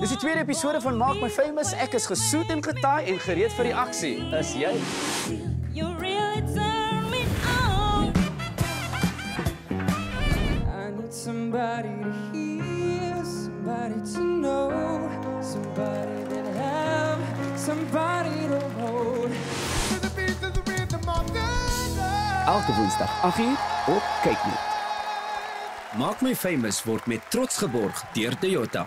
Dis die tweede episode van Maak My Famous. Ek is gesoet en getaai en gereed vir die aksie. Is jy? You really turn me on. I need somebody to hear, somebody to know, somebody that have, somebody to hold. Elke woensdag 8:00 op Kyk Net. Maak My Famous word met trots geborg deur Toyota.